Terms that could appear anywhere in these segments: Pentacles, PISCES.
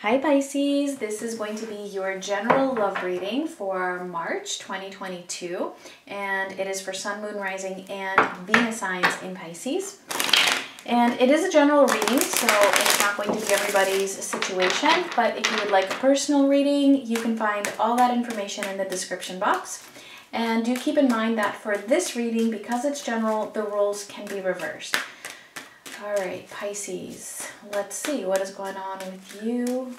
Hi Pisces, this is going to be your general love reading for March 2022, and it is for Sun, Moon, Rising, and Venus signs in Pisces. And it is a general reading, so it's not going to be everybody's situation, but if you would like a personal reading, you can find all that information in the description box. And do keep in mind that for this reading, because it's general, the rules can be reversed. All right, Pisces, let's see what is going on with you.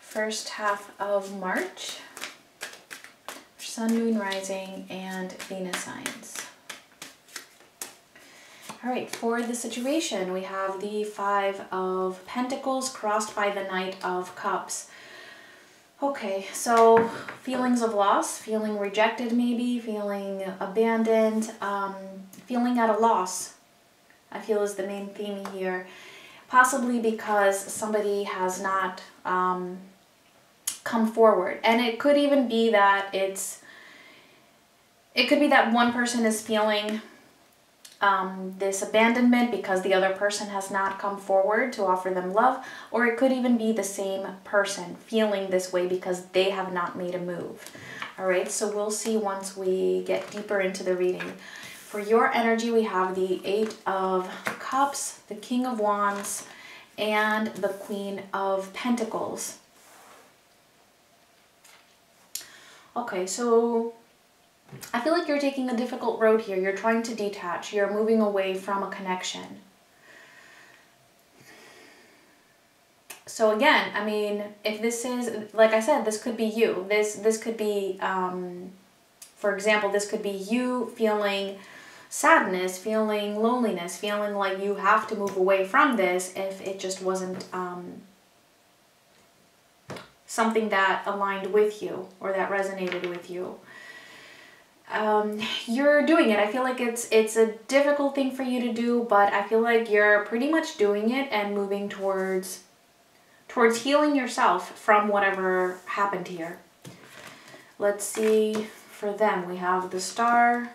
First half of March, Sun, Moon, Rising, and Venus signs. All right, for the situation, we have the Five of Pentacles crossed by the Knight of Cups. Okay, so feelings of loss, feeling rejected maybe, feeling abandoned, feeling at a loss, I feel is the main theme here, possibly because somebody has not come forward. And it could even be that it could be that one person is feeling this abandonment because the other person has not come forward to offer them love, or it could even be the same person feeling this way because they have not made a move. All right, so we'll see once we get deeper into the reading. For your energy, we have the Eight of Cups, the King of Wands, and the Queen of Pentacles. Okay, so I feel like you're taking a difficult road here. You're trying to detach. You're moving away from a connection. So again, I mean, if this is, like I said, this could be you. This could be, for example, this could be you feeling sadness, feeling loneliness, feeling like you have to move away from this if it just wasn't something that aligned with you or that resonated with you. You're doing it. I feel like it's a difficult thing for you to do, but I feel like you're pretty much doing it and moving towards healing yourself from whatever happened here. Let's see. For them, we have the Star,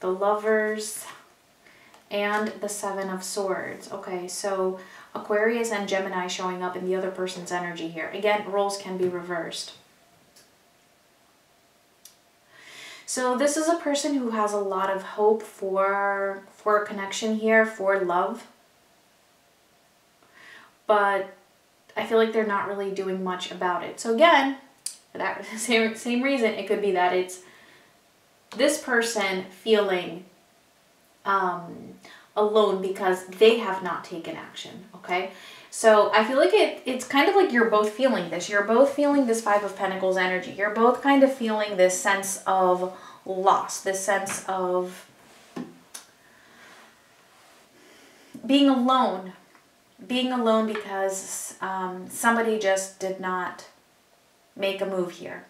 the Lovers, and the Seven of Swords. Okay, so Aquarius and Gemini showing up in the other person's energy here. Again, roles can be reversed. So this is a person who has a lot of hope for a connection here, for love. But I feel like they're not really doing much about it. So again, for that same reason, it could be that it's this person feeling alone because they have not taken action, okay? So I feel like it's kind of like you're both feeling this. You're both feeling this Five of Pentacles energy. You're both kind of feeling this sense of loss, this sense of being alone. Being alone because somebody just did not make a move here.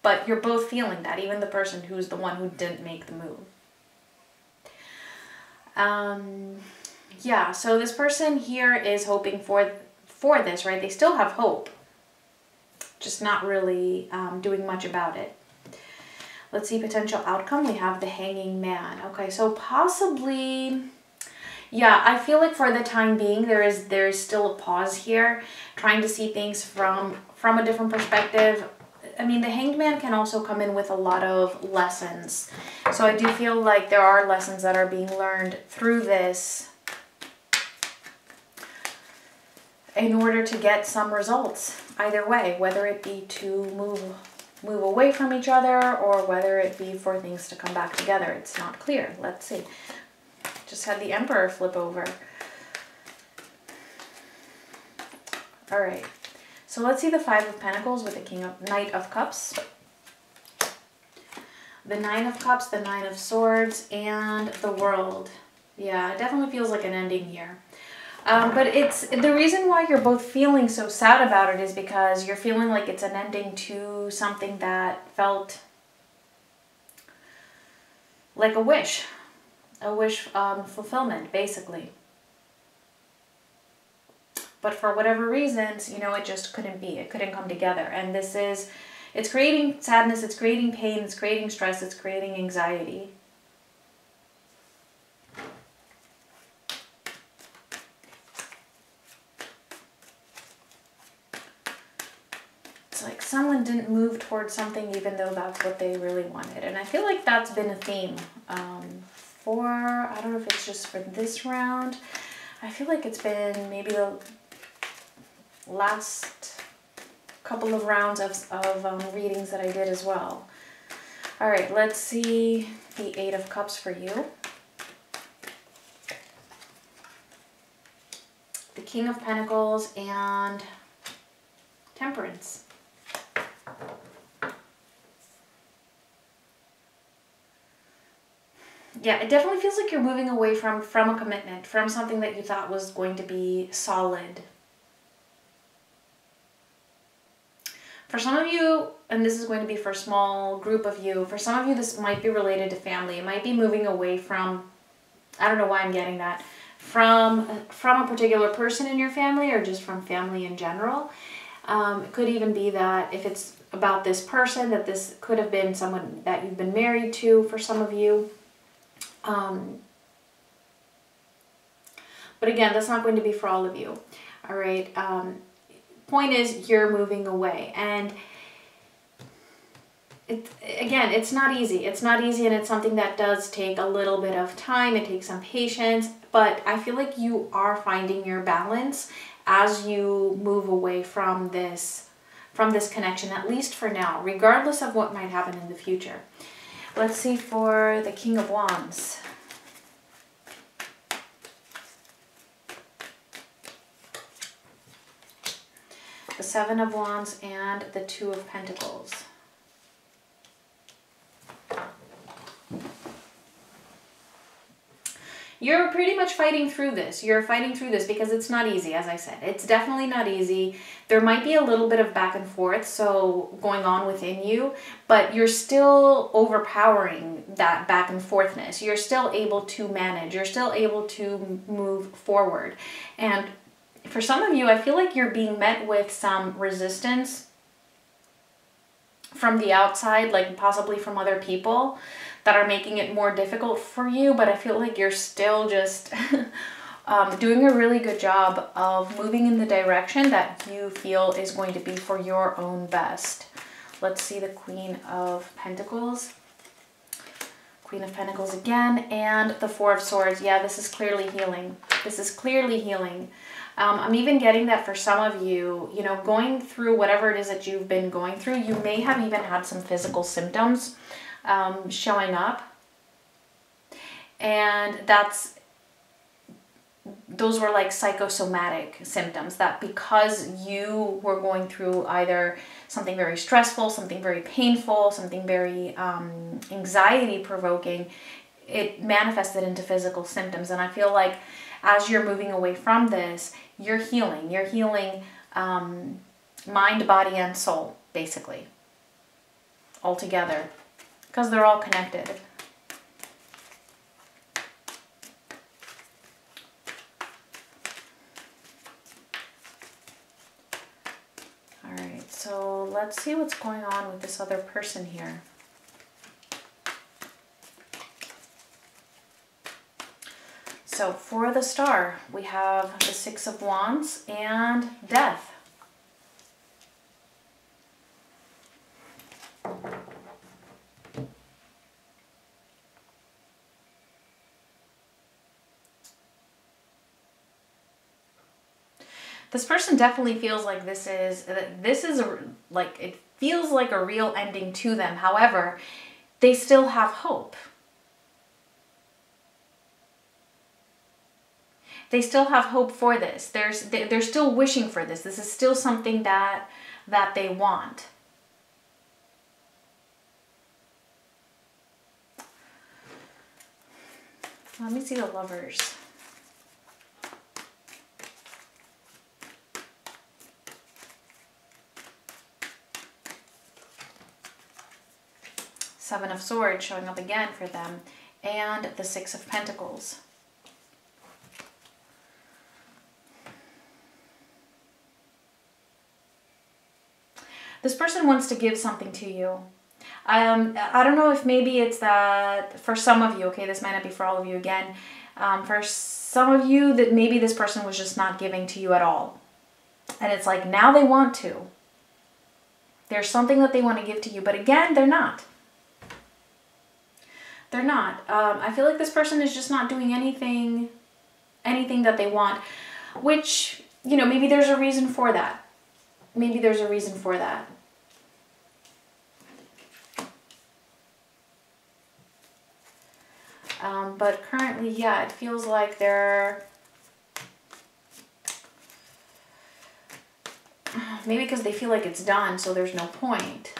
But you're both feeling that, even the person who's the one who didn't make the move. Yeah, so this person here is hoping for this, right? They still have hope, just not really doing much about it. Let's see potential outcome. We have the Hanging Man. Okay, so possibly, yeah, I feel like for the time being, there is still a pause here, trying to see things from a different perspective. I mean, the Hanged Man can also come in with a lot of lessons. So I do feel like there are lessons that are being learned through this in order to get some results either way, whether it be to move away from each other or whether it be for things to come back together. It's not clear. Let's see. Just had the Emperor flip over. All right, so let's see the Five of Pentacles with the Knight of Cups, the Nine of Cups, the Nine of Swords, and the World. Yeah, it definitely feels like an ending here. But it's the reason why you're both feeling so sad about it is because you're feeling like it's an ending to something that felt like a wish. A wish fulfillment, basically. But for whatever reasons, you know, it just couldn't be. It couldn't come together. And this is, it's creating sadness, it's creating pain, it's creating stress, it's creating anxiety. someone didn't move towards something even though that's what they really wanted. And I feel like that's been a theme for, I don't know if it's just for this round. I feel like it's been maybe the last couple of rounds of readings that I did as well. All right, let's see the Eight of Cups for you. The King of Pentacles and Temperance. Yeah, it definitely feels like you're moving away from a commitment, from something that you thought was going to be solid. For some of you, and this is going to be for a small group of you, for some of you this might be related to family. It might be moving away from, I don't know why I'm getting that, from a particular person in your family or just from family in general. It could even be that if it's about this person, that this could have been someone that you've been married to for some of you. But again, that's not going to be for all of you. All right. Point is, you're moving away, and it's not easy. It's not easy, and it's something that does take a little bit of time. It takes some patience, but I feel like you are finding your balance as you move away from this connection, at least for now, regardless of what might happen in the future. Let's see for the King of Wands. The Seven of Wands and the Two of Pentacles. You're pretty much fighting through this. You're fighting through this because it's not easy, as I said. It's definitely not easy. There might be a little bit of back and forth so going on within you, but you're still overpowering that back and forthness. You're still able to manage. You're still able to move forward. And for some of you, I feel like you're being met with some resistance from the outside, like possibly from other people that are making it more difficult for you, but I feel like you're still just doing a really good job of moving in the direction that you feel is going to be for your own best. Let's see the Queen of Pentacles. Queen of Pentacles again, and the Four of Swords. Yeah, this is clearly healing. This is clearly healing. I'm even getting that for some of you, you know, going through whatever it is that you've been going through, you may have even had some physical symptoms showing up. And those were like psychosomatic symptoms, that because you were going through either something very stressful, something very painful, something very anxiety provoking, it manifested into physical symptoms. And I feel like as you're moving away from this, you're healing. You're healing mind, body, and soul, basically, all together, because they're all connected. All right, so let's see what's going on with this other person here. So for the Star, we have the Six of Wands and Death. This person definitely feels like it feels like a real ending to them. However, they still have hope. They still have hope for this. They're still wishing for this. This is still something that they want. Let me see the Lovers. Seven of Swords showing up again for them, and the Six of Pentacles. This person wants to give something to you. I don't know if maybe it's that for some of you, okay, this might not be for all of you again. For some of you, that maybe this person was just not giving to you at all. And it's like now they want to. There's something that they want to give to you, but again, they're not. They're not. I feel like this person is just not doing anything that they want, which, you know, maybe there's a reason for that. Maybe there's a reason for that. But currently, yeah, it feels like they're, maybe because they feel like it's done, so there's no point.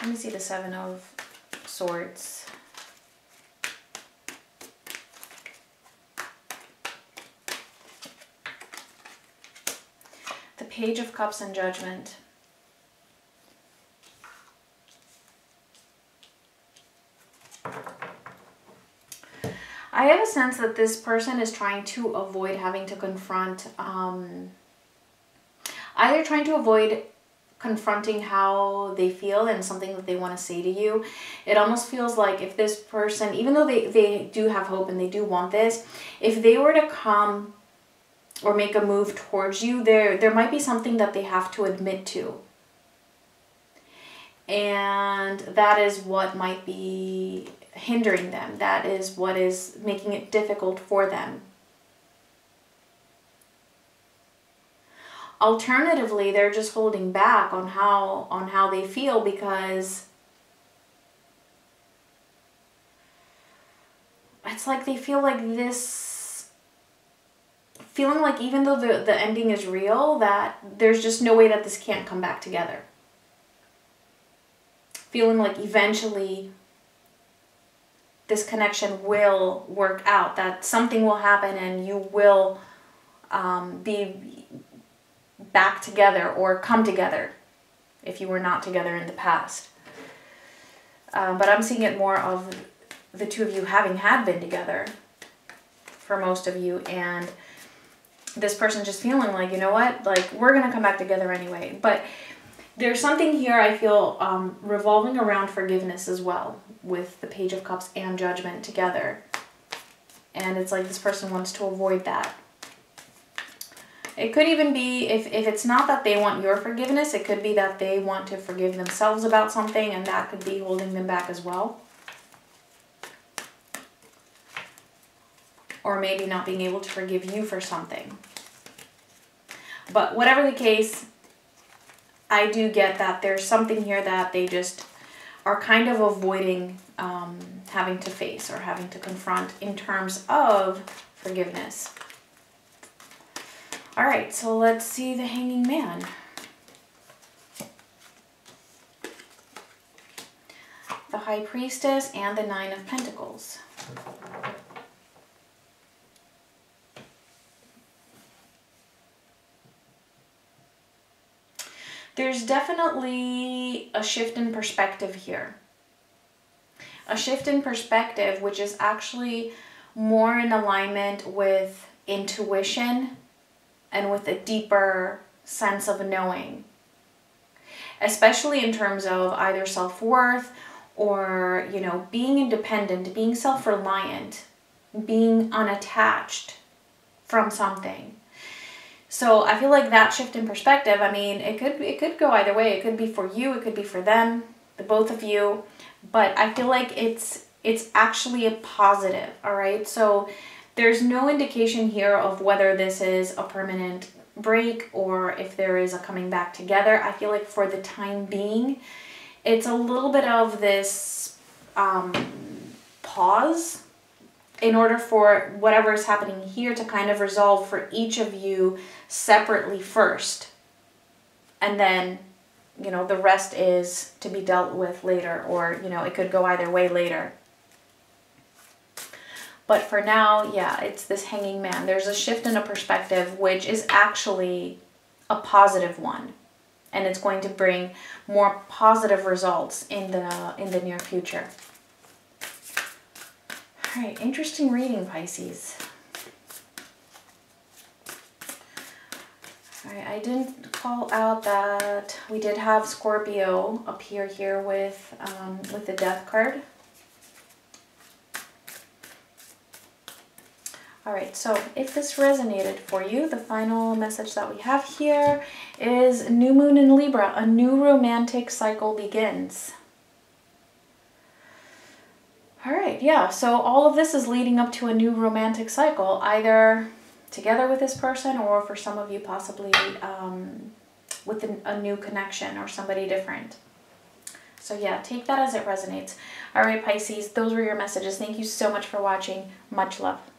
Let me see the Seven of Swords. The Page of Cups and Judgment. I have a sense that this person is trying to avoid having to confront, either trying to avoid confronting how they feel and something that they want to say to you. It almost feels like if this person, even though they do have hope and they do want this, if they were to come or make a move towards you, there might be something that they have to admit to. And that is what might be hindering them. That is what is making it difficult for them. Alternatively, they're just holding back on how they feel because it's like they feel like this, feeling like even though the ending is real, that there's just no way that this can't come back together. Feeling like eventually this connection will work out, that something will happen and you will be back together or come together if you were not together in the past. But I'm seeing it more of the two of you having been together for most of you, and this person just feeling like, you know what, like we're gonna come back together anyway. But there's something here I feel revolving around forgiveness as well, with the Page of Cups and Judgment together. And it's like this person wants to avoid that. It could even be, if it's not that they want your forgiveness, it could be that they want to forgive themselves about something, and that could be holding them back as well. Or maybe not being able to forgive you for something. But whatever the case, I do get that there's something here that they just are kind of avoiding having to face or having to confront in terms of forgiveness. All right, so let's see the Hanging Man. The High Priestess and the Nine of Pentacles. There's definitely a shift in perspective here. A shift in perspective, which is actually more in alignment with intuition and with a deeper sense of knowing, especially in terms of either self-worth or, you know, being independent, being self-reliant, being unattached from something. So I feel like that shift in perspective, I mean, it could go either way. It could be for you, it could be for them, the both of you. But I feel like it's actually a positive, all right? So there's no indication here of whether this is a permanent break or if there is a coming back together. I feel like for the time being, it's a little bit of this pause in order for whatever is happening here to kind of resolve for each of you separately first. And then, you know, the rest is to be dealt with later, or, you know, it could go either way later. But for now, yeah, it's this Hanging Man. There's a shift in a perspective, which is actually a positive one. And it's going to bring more positive results in the near future. All right, interesting reading, Pisces. All right, I didn't call out that we did have Scorpio appear here with the Death card. All right, so if this resonated for you, the final message that we have here is New Moon in Libra, a new romantic cycle begins. All right, yeah, so all of this is leading up to a new romantic cycle, either together with this person or for some of you possibly with a new connection or somebody different. So yeah, take that as it resonates. All right, Pisces, those were your messages. Thank you so much for watching. Much love.